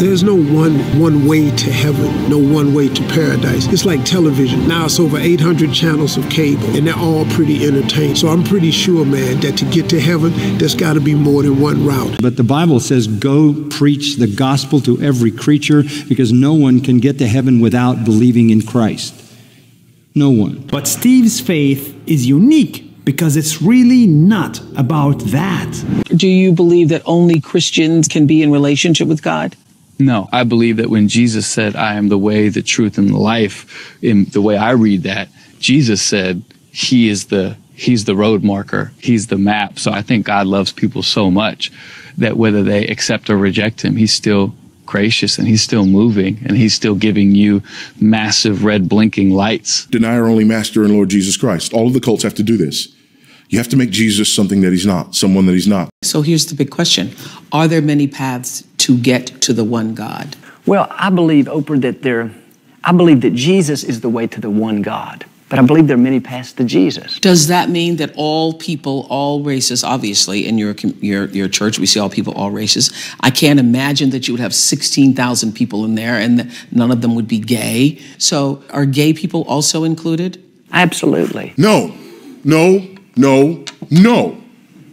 There's no one way to heaven, no one way to paradise. It's like television. Now it's over 800 channels of cable, and they're all pretty entertaining. So I'm pretty sure, man, that to get to heaven, there's got to be more than one route. But the Bible says, go preach the gospel to every creature, because no one can get to heaven without believing in Christ. No one. But Steve's faith is unique, because it's really not about that. Do you believe that only Christians can be in relationship with God? No, I believe that when Jesus said, I am the way, the truth, and the life, in the way I read that, Jesus said he's the road marker, he's the map. So I think God loves people so much that whether they accept or reject him, he's still gracious, and he's still moving, and he's still giving you massive red blinking lights. Deny our only master and Lord Jesus Christ. All of the cults have to do this. You have to make Jesus something that he's not, someone that he's not. So here's the big question. Are there many paths to get to the one God? Well, I believe, Oprah, that I believe that Jesus is the way to the one God. But I believe there are many paths to Jesus. Does that mean that all people, all races, obviously in your church, we see all people, all races. I can't imagine that you would have 16,000 people in there and none of them would be gay. So are gay people also included? Absolutely. No, no, no, no.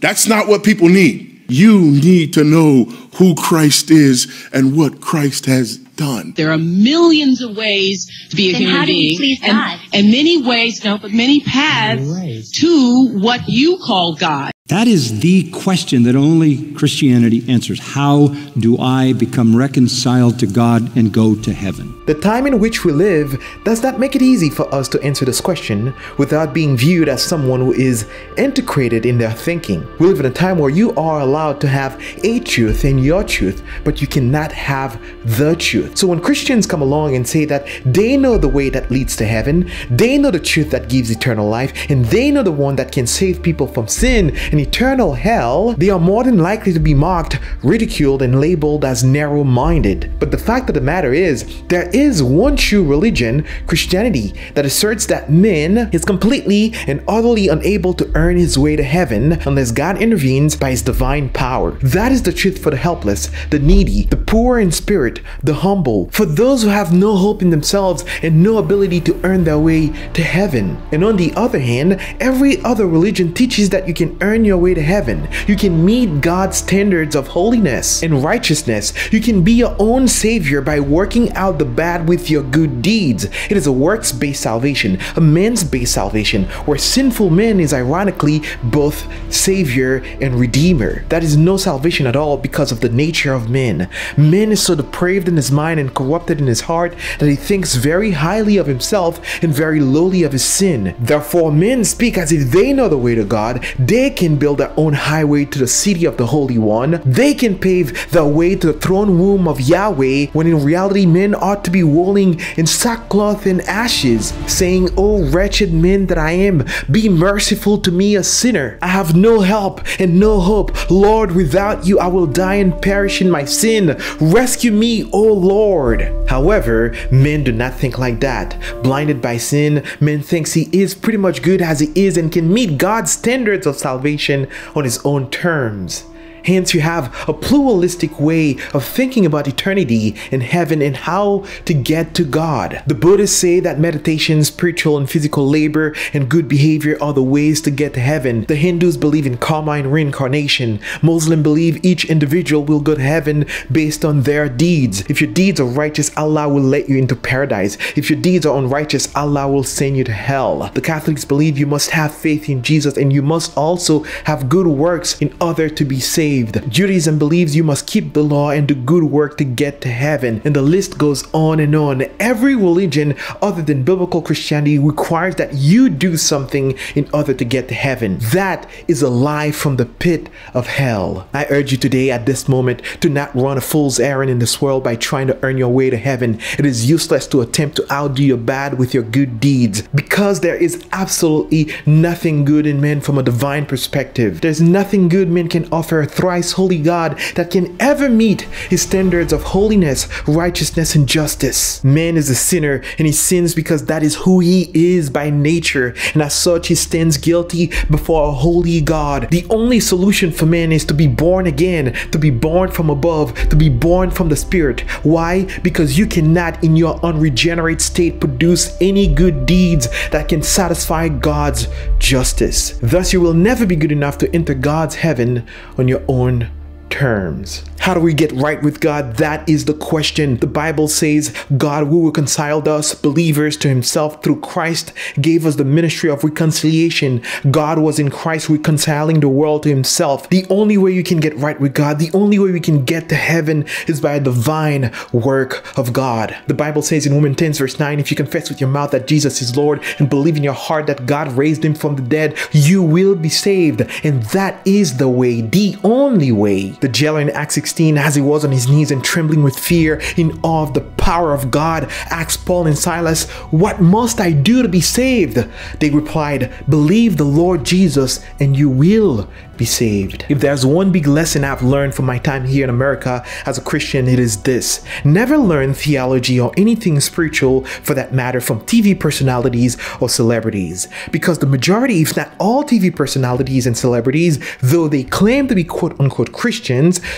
That's not what people need. You need to know who Christ is and what Christ has done. There are millions of ways to be a human being, and many ways, no, but many paths to what you call God. That is the question that only Christianity answers. How do I become reconciled to God and go to heaven? The time in which we live does not make it easy for us to answer this question without being viewed as someone who is antiquated in their thinking. We live in a time where you are allowed to have a truth in your truth, but you cannot have the truth. So when Christians come along and say that they know the way that leads to heaven, they know the truth that gives eternal life, and they know the one that can save people from sin and eternal hell, they are more than likely to be mocked, ridiculed, and labeled as narrow-minded. But the fact of the matter is, there is one true religion, Christianity, that asserts that man is completely and utterly unable to earn his way to heaven unless God intervenes by his divine power. That is the truth for the helpless, the needy, the poor in spirit, the humble, for those who have no hope in themselves and no ability to earn their way to heaven. And on the other hand, every other religion teaches that you can earn your way to heaven. You can meet God's standards of holiness and righteousness. You can be your own savior by working out the bad with your good deeds. It is a works-based salvation, a man's-based salvation, where sinful man is ironically both savior and redeemer. That is no salvation at all because of the nature of man. Man is so depraved in his mind and corrupted in his heart that he thinks very highly of himself and very lowly of his sin. Therefore, men speak as if they know the way to God. They can build their own highway to the city of the Holy One. They can pave their way to the throne room of Yahweh, when in reality men ought to be rolling in sackcloth and ashes, saying, "O wretched man that I am, be merciful to me, a sinner. I have no help and no hope. Lord, without you I will die and perish in my sin. Rescue me, O Lord." However, men do not think like that. Blinded by sin, man thinks he is pretty much good as he is and can meet God's standards of salvation on his own terms. Hence, you have a pluralistic way of thinking about eternity and heaven and how to get to God. The Buddhists say that meditation, spiritual and physical labor, and good behavior are the ways to get to heaven. The Hindus believe in karma and reincarnation. Muslims believe each individual will go to heaven based on their deeds. If your deeds are righteous, Allah will let you into paradise. If your deeds are unrighteous, Allah will send you to hell. The Catholics believe you must have faith in Jesus and you must also have good works in order to be saved. Judaism believes you must keep the law and do good work to get to heaven, and the list goes on and on. Every religion other than biblical Christianity requires that you do something in order to get to heaven. That is a lie from the pit of hell. I urge you today at this moment to not run a fool's errand in this world by trying to earn your way to heaven. It is useless to attempt to outdo your bad with your good deeds, because there is absolutely nothing good in men from a divine perspective. There's nothing good men can offer thrice holy God that can ever meet his standards of holiness, righteousness, and justice. Man is a sinner, and he sins because that is who he is by nature, and as such he stands guilty before a holy God. The only solution for man is to be born again, to be born from above, to be born from the Spirit. Why? Because you cannot in your unregenerate state produce any good deeds that can satisfy God's justice. Thus you will never be good enough to enter God's heaven on your own terms. How do we get right with God? That is the question. The Bible says God, who reconciled us believers to himself through Christ, gave us the ministry of reconciliation. God was in Christ reconciling the world to himself. The only way you can get right with God, the only way we can get to heaven, is by the divine work of God. The Bible says in Romans 10 verse 9, if you confess with your mouth that Jesus is Lord and believe in your heart that God raised him from the dead, you will be saved. And that is the way, the only way. The jailer in Acts 16, as he was on his knees and trembling with fear in awe of the power of God, asked Paul and Silas, "What must I do to be saved?" They replied, "Believe the Lord Jesus and you will be saved." If there's one big lesson I've learned from my time here in America as a Christian, it is this: never learn theology or anything spiritual for that matter from TV personalities or celebrities, because the majority, if not all, TV personalities and celebrities, though they claim to be quote-unquote Christians,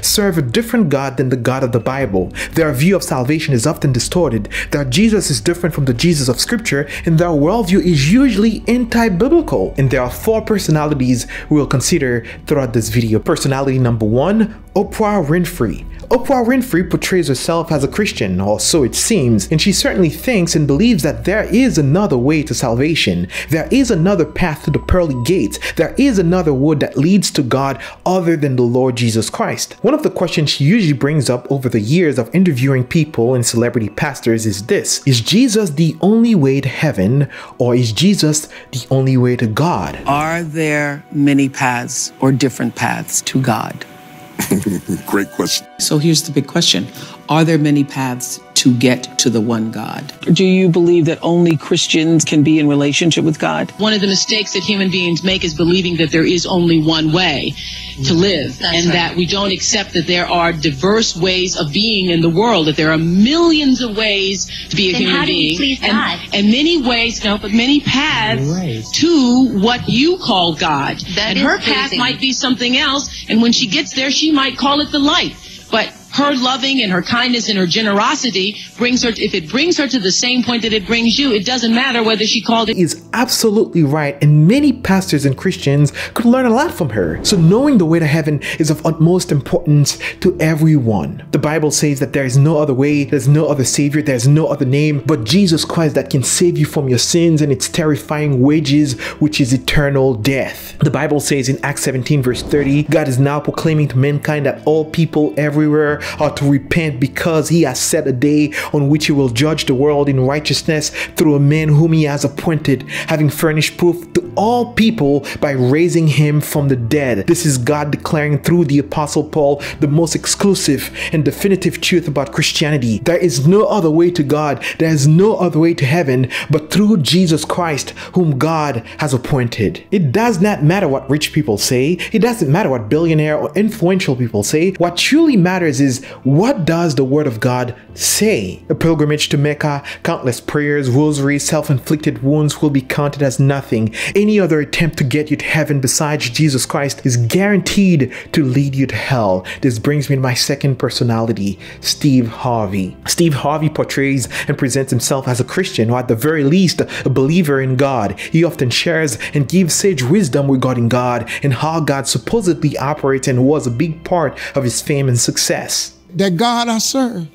serve a different God than the God of the Bible. Their view of salvation is often distorted, their Jesus is different from the Jesus of Scripture, and their worldview is usually anti-biblical. And there are four personalities we will consider throughout this video. Personality number one, Oprah Winfrey. Oprah Winfrey portrays herself as a Christian, or so it seems, and she certainly thinks and believes that there is another way to salvation. There is another path to the pearly gates. There is another road that leads to God other than the Lord Jesus Christ. One of the questions she usually brings up over the years of interviewing people and celebrity pastors is this: is Jesus the only way to heaven, or is Jesus the only way to God? Are there many paths or different paths to God? Great question. So here's the big question. Are there many paths to get to the one God? Do you believe that only Christians can be in relationship with God? One of the mistakes that human beings make is believing that there is only one way to live. That's and right. That we don't accept that there are diverse ways of being in the world, that there are millions of ways to be a then human how do being. You please God? And many ways, no, but many paths to what you call God. That and her pleasing. Path might be something else, and when she gets there, she might call it the light. But her loving and her kindness and her generosity brings her, if it brings her to the same point that it brings you, it doesn't matter whether she called it. Is absolutely right, and many pastors and Christians could learn a lot from her. So knowing the way to heaven is of utmost importance to everyone. The Bible says that there is no other way, there's no other savior, there's no other name but Jesus Christ that can save you from your sins and its terrifying wages, which is eternal death. The Bible says in Acts 17 verse 30, God is now proclaiming to mankind that all people everywhere are to repent, because he has set a day on which he will judge the world in righteousness through a man whom he has appointed, having furnished proof to all people by raising him from the dead. This is God declaring through the Apostle Paul the most exclusive and definitive truth about Christianity. There is no other way to God, there is no other way to heaven but through Jesus Christ, whom God has appointed. It does not matter what rich people say, it doesn't matter what billionaire or influential people say. What truly matters is, what does the Word of God say? A pilgrimage to Mecca, countless prayers, rosaries, self-inflicted wounds will be counted as nothing. Any other attempt to get you to heaven besides Jesus Christ is guaranteed to lead you to hell. This brings me to my second personality, Steve Harvey. Steve Harvey portrays and presents himself as a Christian, or at the very least, a believer in God. He often shares and gives sage wisdom regarding God and how God supposedly operates, and was a big part of his fame and success. That God I serve,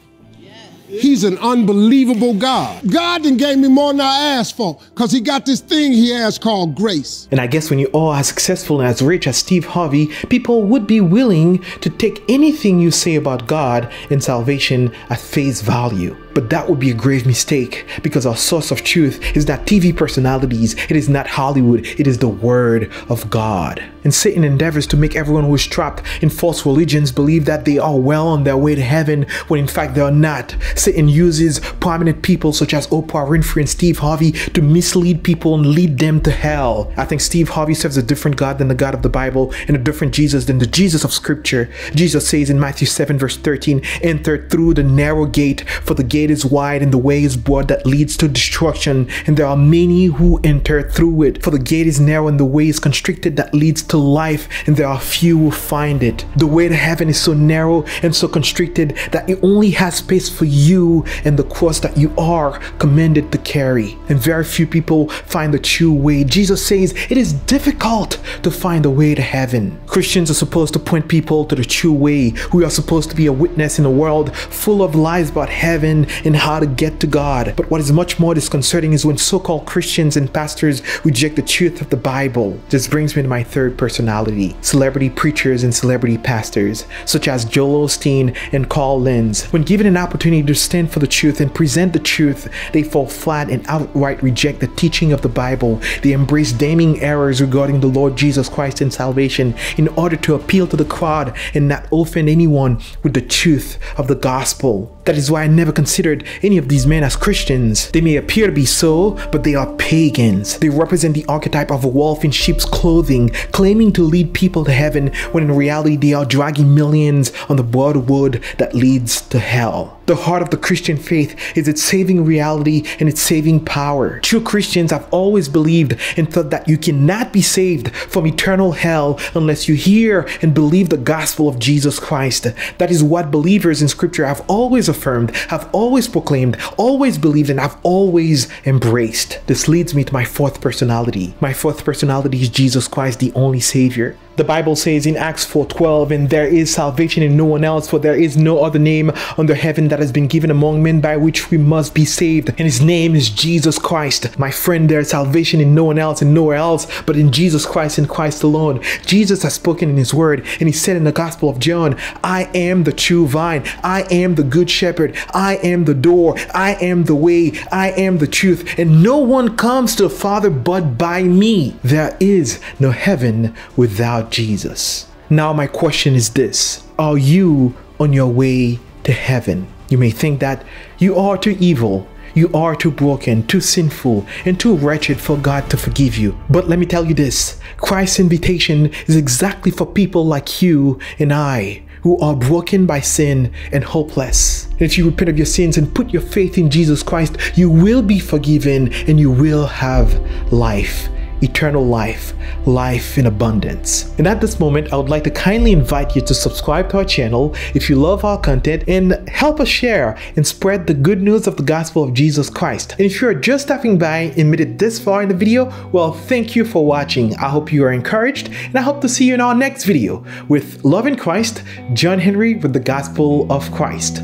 he's an unbelievable God. God done gave me more than I asked for, because he got this thing he has called grace. And I guess when you are as successful and as rich as Steve Harvey, people would be willing to take anything you say about God and salvation at face value. But that would be a grave mistake, because our source of truth is not TV personalities, it is not Hollywood, it is the Word of God. And Satan endeavors to make everyone who is trapped in false religions believe that they are well on their way to heaven, when in fact they are not. Satan uses prominent people such as Oprah Winfrey and Steve Harvey to mislead people and lead them to hell. I think Steve Harvey serves a different God than the God of the Bible, and a different Jesus than the Jesus of Scripture. Jesus says in Matthew 7 verse 13, "Enter through the narrow gate, for the gate is wide and the way is broad that leads to destruction, and there are many who enter through it. For the gate is narrow and the way is constricted that leads to life, and there are few who find it." The way to heaven is so narrow and so constricted that it only has space for you and the cross that you are commanded to carry, and very few people find the true way. Jesus says it is difficult to find a way to heaven. Christians are supposed to point people to the true way. We are supposed to be a witness in a world full of lies about heaven and how to get to God. But what is much more disconcerting is when so-called Christians and pastors reject the truth of the Bible. This brings me to my third personality: celebrity preachers and celebrity pastors, such as Joel Osteen and Carl Lenz. When given an opportunity to stand for the truth and present the truth, they fall flat and outright reject the teaching of the Bible. They embrace damning errors regarding the Lord Jesus Christ and salvation in order to appeal to the crowd and not offend anyone with the truth of the gospel. That is why I never considered any of these men as Christians. They may appear to be so, but they are pagans. They represent the archetype of a wolf in sheep's clothing, claiming to lead people to heaven, when in reality they are dragging millions on the broad road that leads to hell. The heart of the Christian faith is its saving reality and its saving power. True Christians have always believed and thought that you cannot be saved from eternal hell unless you hear and believe the gospel of Jesus Christ. That is what believers in Scripture have always affirmed, have always proclaimed, always believed, and have always embraced. This leads me to my fourth personality. My fourth personality is Jesus Christ, the only Savior. The Bible says in Acts 4:12, "And there is salvation in no one else, for there is no other name under heaven that has been given among men by which we must be saved, and his name is Jesus Christ." My friend, there is salvation in no one else and nowhere else but in Jesus Christ and Christ alone. Jesus has spoken in his word, and he said in the Gospel of John, "I am the true vine, I am the good shepherd, I am the door, I am the way, I am the truth, and no one comes to the Father but by me." There is no heaven without Jesus. Now my question is this: are you on your way to heaven? You may think that you are too evil, you are too broken, too sinful, and too wretched for God to forgive you. But let me tell you this: Christ's invitation is exactly for people like you and I, who are broken by sin and hopeless. And if you repent of your sins and put your faith in Jesus Christ, you will be forgiven and you will have life. Eternal life, life in abundance. And at this moment, I would like to kindly invite you to subscribe to our channel if you love our content, and help us share and spread the good news of the gospel of Jesus Christ. And if you're just stopping by and made it this far in the video, well, thank you for watching. I hope you are encouraged, and I hope to see you in our next video with Love in Christ, John Henry with the Gospel of Christ.